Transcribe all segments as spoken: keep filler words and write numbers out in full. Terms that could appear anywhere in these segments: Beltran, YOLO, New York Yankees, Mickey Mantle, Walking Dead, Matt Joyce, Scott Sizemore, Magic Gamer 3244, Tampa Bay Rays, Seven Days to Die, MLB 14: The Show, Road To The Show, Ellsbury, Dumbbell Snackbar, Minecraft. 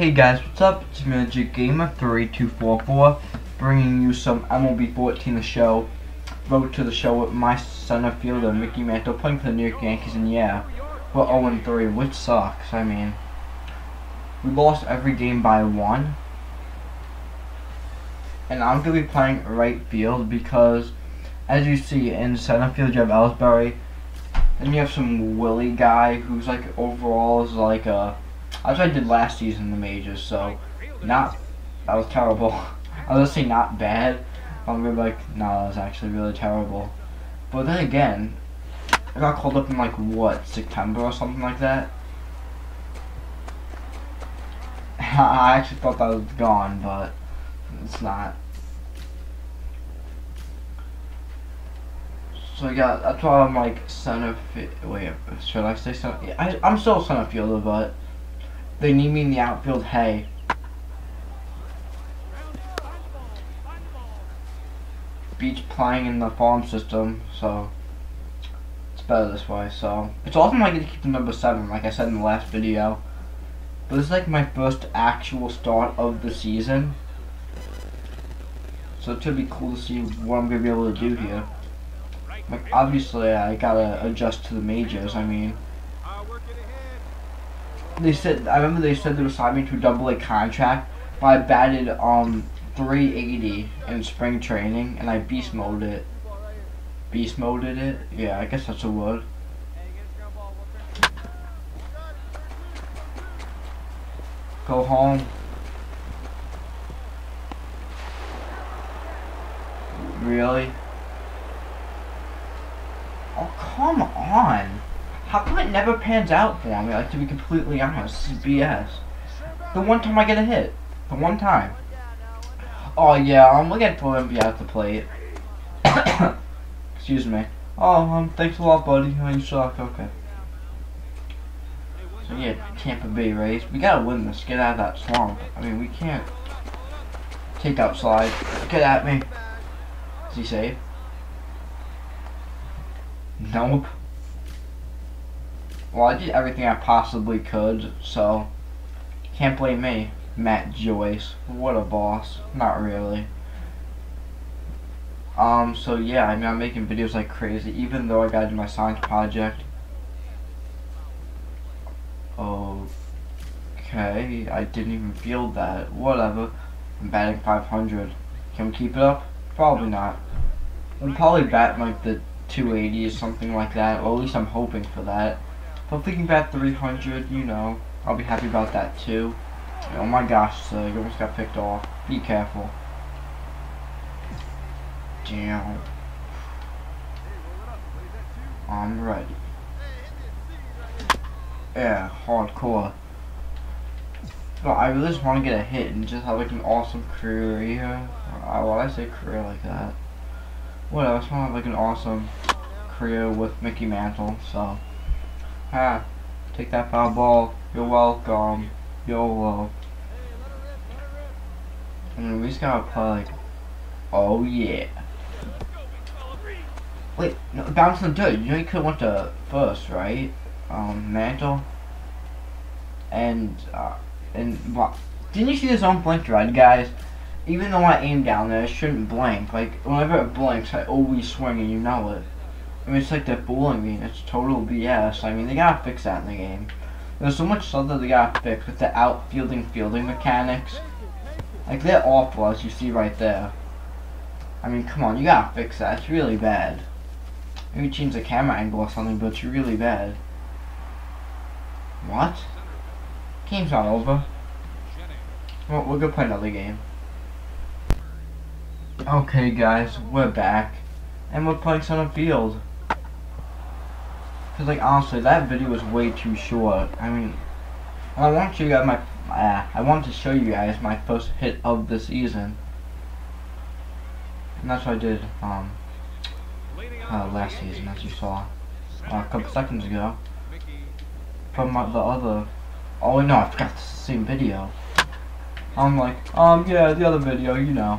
Hey guys, what's up? It's Magic Gamer three two four four bringing you some M L B fourteen The Show, Road to the Show with my center fielder Mickey Mantle playing for the New York Yankees, and yeah, we're oh and three, which sucks. I mean, we lost every game by one, and I'm going to be playing right field because, as you see, in center field you have Ellsbury, and you have some Willie guy who's like overall is like a, as I did last season in the majors, so not, that was terrible. I was gonna say not bad, but I'm gonna be like, no, nah, that was actually really terrible. But then again, I got called up in like, what, September or something like that? I actually thought that was gone, but it's not. So yeah, that's why I'm like center field. Wait, should I say center? Yeah, I, I'm still center fielder, but they need me in the outfield. Hey, beach playing in the farm system, so it's better this way. So it's awesome I get to keep the number seven, like I said in the last video. But this is like my first actual start of the season, so it should be cool to see what I'm gonna be able to do here. Like, obviously, I gotta adjust to the majors. I mean, they said, I remember they said they were signing me to a double A contract, but I batted um three eighty in spring training, and I beast moded it. Beast moded it? Yeah, I guess that's a word. Go home. Really? Oh, come on! How come it never pans out for me? Like, to be completely honest, this is B S. The one time I get a hit. The one time. Oh, yeah, I'm looking for him to be out the plate. Excuse me. Oh, um, thanks a lot, buddy. Oh, you suck. Okay. So, yeah, Tampa Bay Rays. We gotta win this. Get out of that slump. I mean, we can't take out slide. Get at me. Is he safe? Nope. Well, I did everything I possibly could, so can't blame me. Matt Joyce, what a boss. Not really. Um, so yeah, I mean, I'm making videos like crazy, even though I gotta do my science project. Okay, I didn't even feel that. Whatever. I'm batting five hundred. Can we keep it up? Probably not. I'm probably batting like the two eighty or something like that, or at least I'm hoping for that. If I'm thinking about three hundred, you know, I'll be happy about that too. Oh my gosh, so you almost got picked off. Be careful. Damn. I'm ready. Yeah, hardcore. But I really just want to get a hit and just have like an awesome career. Why would I say career like that? What else? I just want to have like an awesome career with Mickey Mantle, so. Ah, take that foul ball. You're welcome. YOLO. I mean, we just gotta play like, oh yeah. Wait, no, bounce on the dirt. You know you could've went to first, right? Um, Mantle. And, uh, and, well, didn't you see the zone blinked red, guys? Even though I aim down there, it shouldn't blink. Like, whenever it blinks, I always swing, and you know it. I mean, it's like they're fooling me. It's total B S. I mean, they gotta fix that in the game. There's so much stuff that they gotta fix with the outfielding fielding mechanics. Like, they're awful, as you see right there. I mean, come on, you gotta fix that. It's really bad. Maybe change the camera angle or something, but it's really bad. What? Game's not over. Well, we're gonna play another game. Okay, guys, we're back. And we're playing center field. Cause like honestly, that video was way too short. I mean, I want you guys my uh, I want to show you guys my first hit of the season, and that's what I did um uh, last season, as you saw uh, a couple seconds ago from uh, the other. Oh no, I forgot the same video. I'm like um yeah, the other video, you know.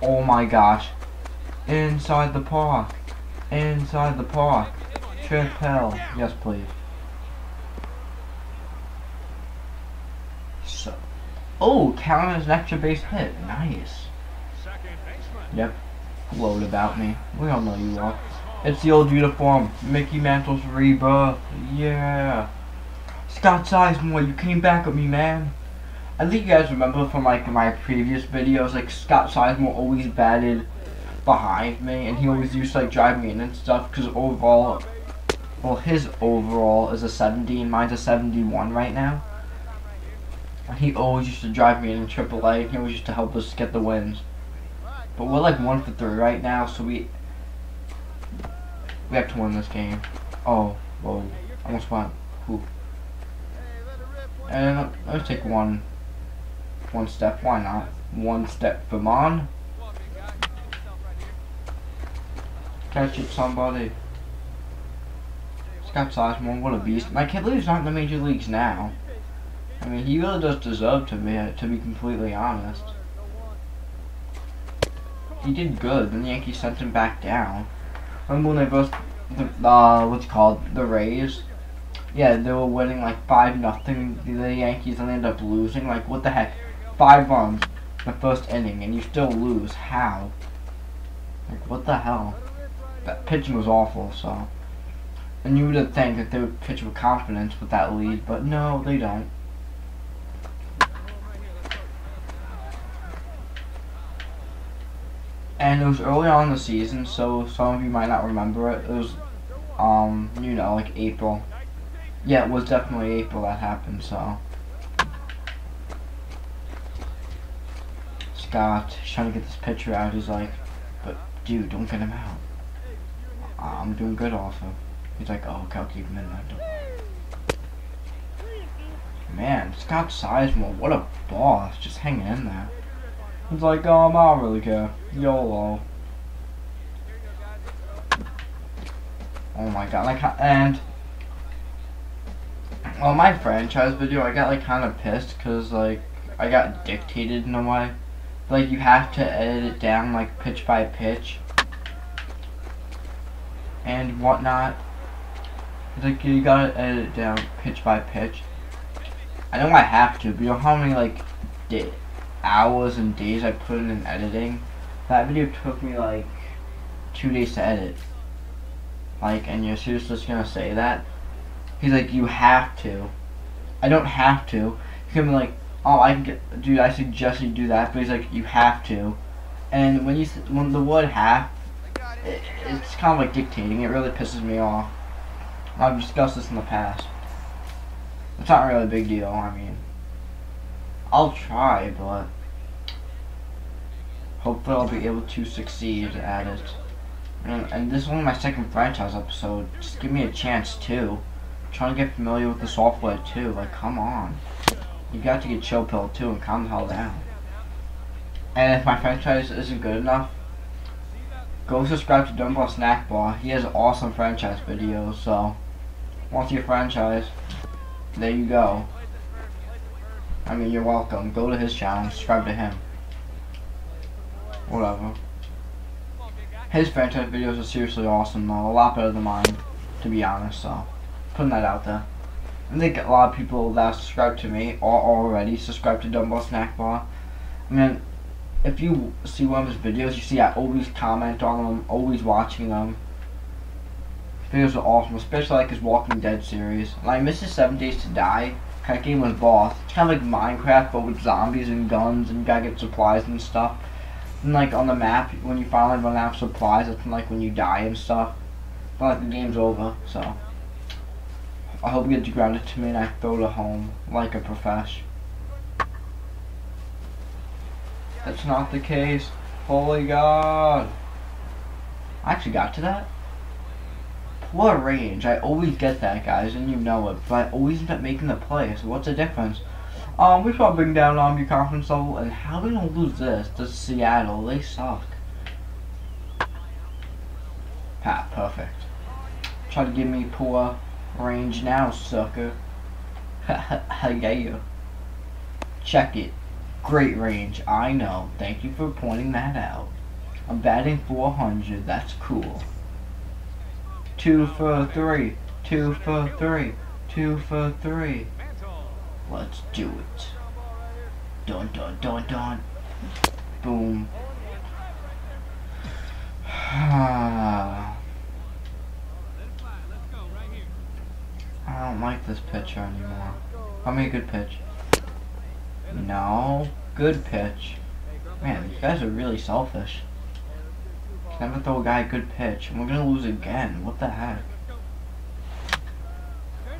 Oh my gosh. Inside the park. Inside the park. Trip hell. Yes, please. Oh, count as an extra base hit. Nice. Yep. Gloat about me. We all know you are. It's the old uniform. Mickey Mantle's rebirth. Yeah. Scott Sizemore, you came back at me, man. I think you guys remember from like my previous videos, like Scott Sizemore always batted behind me, and he always used to like drive me in and stuff, because overall, well, his overall is a seventy and mine's a seventy-one right now. And he always used to drive me in in triple A, and he always used to help us get the wins. But we're like one for three right now, so we we have to win this game. Oh, whoa! Almost won. Whew. And let's take one, one step. Why not? One step, come on. Catch it, somebody. Scott Sizemore, what a beast! And I can't believe he's not in the major leagues now. I mean, he really does deserve to be, to be completely honest. He did good, then the Yankees sent him back down. Remember when they both, the, uh, what's it called, the Rays? Yeah, they were winning like five nothing, the Yankees, and they ended up losing. Like, what the heck? Five runs in the first inning, and you still lose. How? Like, what the hell? That pitching was awful, so. And you would have think that they would pitch with confidence with that lead, but no, they don't. And it was early on in the season, so some of you might not remember it. It was, um, you know, like April. Yeah, it was definitely April that happened, so. Scott, he's trying to get this pitcher out. He's like, but dude, don't get him out. I'm doing good also. He's like, oh, okay, I'll keep him in there. Man, Scott Sizemore, what a boss, just hanging in there. It's like, um, I don't really care. YOLO. Oh my god, like, and on my franchise video, I got like kind of pissed because like I got dictated in a way. Like you have to edit it down like pitch by pitch and whatnot. It's like you gotta edit it down pitch by pitch. I know I have to, but you know how many like did. hours and days I put in, in editing. That video took me like two days to edit. Like, and you're seriously just gonna say that? He's like, you have to. I don't have to. He's gonna be like, oh, I can get, dude, I suggest you do that, but he's like, you have to. And when you when the word have, it, it's kind of like dictating. It really pisses me off. I've discussed this in the past. It's not really a big deal. I mean, I'll try, but hopefully I'll be able to succeed at it. And, and this is only my second franchise episode. Just give me a chance too. I'm trying to get familiar with the software too. Like, come on. You got to get chill pill too and calm the hell down. And if my franchise isn't good enough, go subscribe to Dumbbell Snackbar. He has awesome franchise videos. So, once your franchise, there you go. I mean, you're welcome. Go to his channel, subscribe to him. Whatever. His franchise videos are seriously awesome though. A lot better than mine, to be honest, so. Putting that out there. I think a lot of people that subscribe to me are already subscribed to Dumbbell Snackbar. I mean, if you see one of his videos, you see I always comment on them, always watching them. His videos are awesome, especially like his Walking Dead series. And I miss his Seven Days to Die. That game was boss. It's kind of like Minecraft, but with zombies and guns, and you gotta get supplies and stuff. And like on the map, when you finally run out of supplies, it's like when you die and stuff. But like the game's over, so. I hope it gets grounded to me and I throw it home like a profesh. That's not the case. Holy God. I actually got to that. Poor range. I always get that, guys, and you know it, but I always end up making the play, so what's the difference? Um, we should all bring down um, your conference level, and how are we gonna lose this to Seattle? They suck. Ah, perfect. Try to give me poor range now, sucker. Yeah. Check it. Great range. I know. Thank you for pointing that out. I'm batting four hundred. That's cool. Two for three, two for three, two for three. Let's do it. dun dun dun dun. Boom. I don't like this pitcher anymore. How many good pitch? No. Good pitch. Man, these guys are really selfish. I'm gonna throw a guy a good pitch, and we're gonna lose again. What the heck?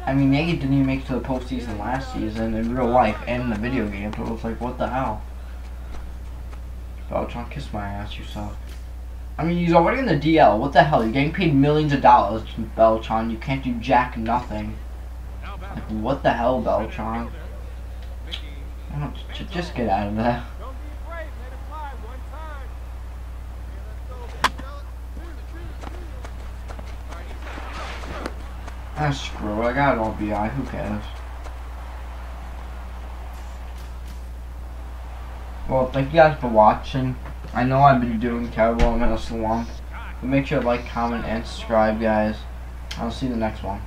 I mean, they didn't even make it to the postseason last season in real life and in the video game, so it was like, what the hell? Beltran, kiss my ass, you suck. I mean, he's already in the D L. What the hell? You're getting paid millions of dollars, Beltran. You can't do jack nothing. Like, what the hell, Beltran? I don't, just get out of there. Ah, screw it, I got it all B I, who cares? Well, thank you guys for watching. I know I've been doing terrible, I'm in a slump. But make sure to like, comment, and subscribe, guys. I'll see you in the next one.